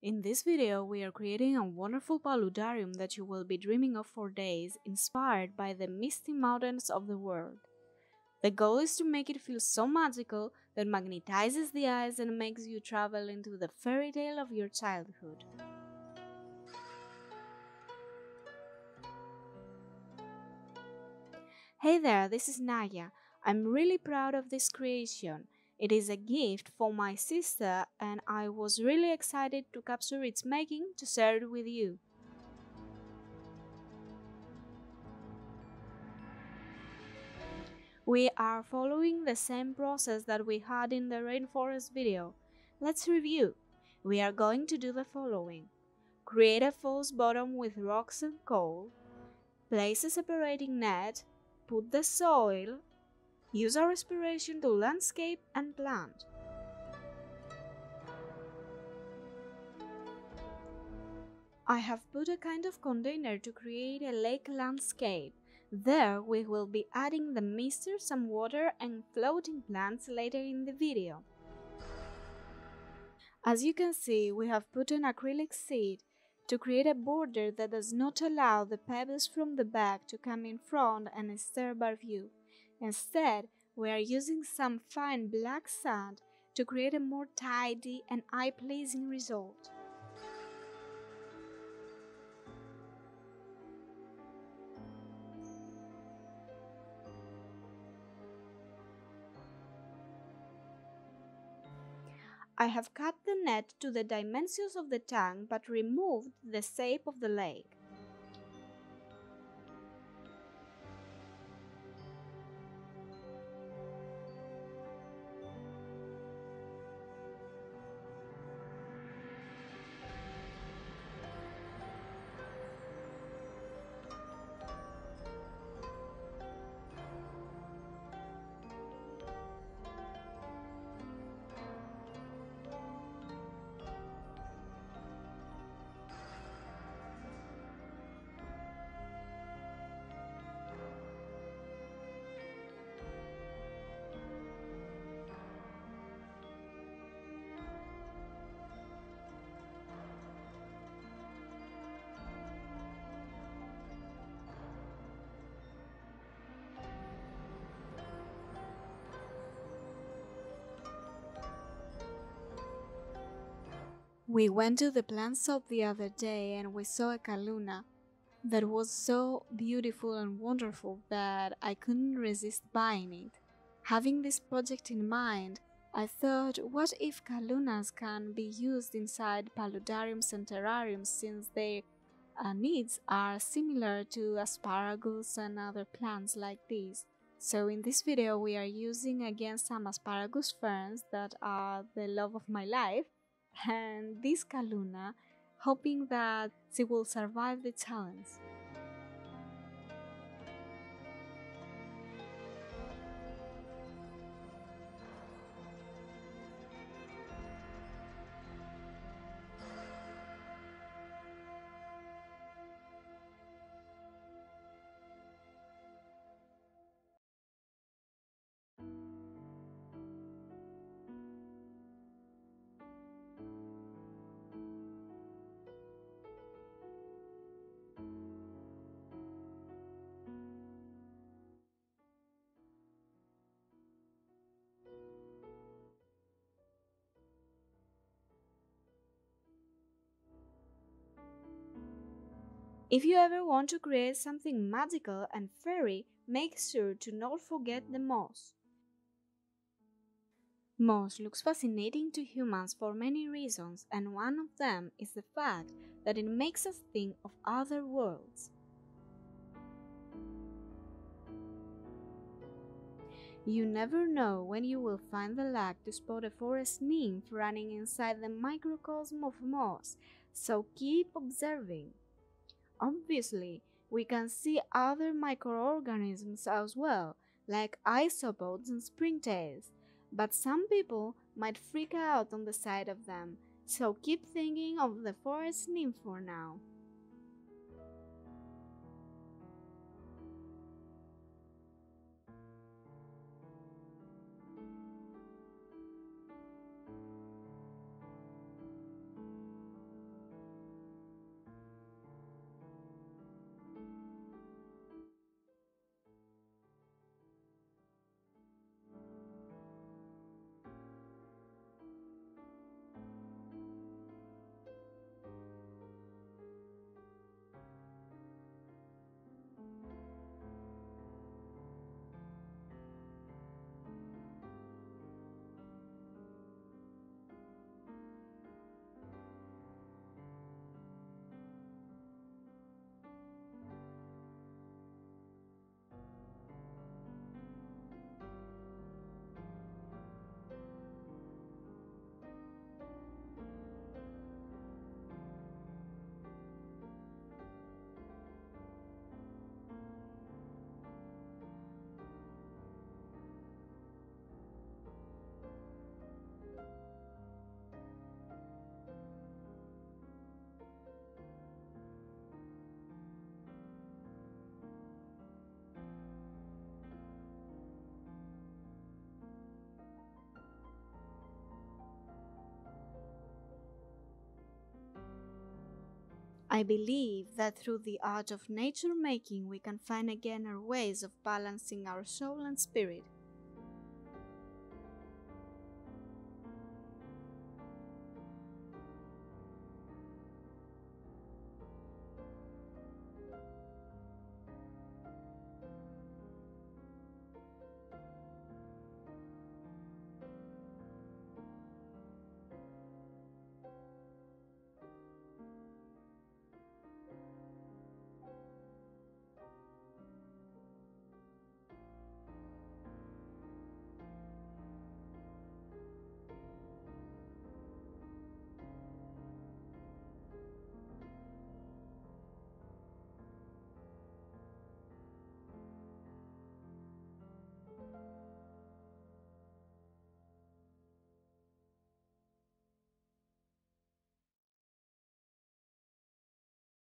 In this video, we are creating a wonderful paludarium that you will be dreaming of for days, inspired by the misty mountains of the world. The goal is to make it feel so magical that magnetizes the eyes and makes you travel into the fairy tale of your childhood. Hey there, this is Naya. I'm really proud of this creation. It is a gift for my sister and I was really excited to capture its making to share it with you. We are following the same process that we had in the rainforest video. Let's review. We are going to do the following. Create a false bottom with rocks and coal. Place a separating net. Put the soil. Use our inspiration to landscape and plant. I have put a kind of container to create a lake landscape. There we will be adding the mixture, some water and floating plants later in the video. As you can see, we have put an acrylic seed to create a border that does not allow the pebbles from the back to come in front and disturb our view. Instead, we are using some fine black sand to create a more tidy and eye-pleasing result. I have cut the net to the dimensions of the tank but removed the shape of the lake. We went to the plant shop the other day and we saw a Calluna that was so beautiful and wonderful that I couldn't resist buying it. Having this project in mind, I thought, what if Callunas can be used inside paludariums and terrariums since their needs are similar to asparagus and other plants like these. So in this video we are using again some asparagus ferns that are the love of my life, and this Calluna, hoping that she will survive the challenge. If you ever want to create something magical and fairy, make sure to not forget the moss. Moss looks fascinating to humans for many reasons, and one of them is the fact that it makes us think of other worlds. You never know when you will find the luck to spot a forest nymph running inside the microcosm of moss, so keep observing. Obviously, we can see other microorganisms as well, like isopods and springtails, but some people might freak out on the sight of them, so keep thinking of the forest nymph for now. I believe that through the art of nature making we can find again our ways of balancing our soul and spirit.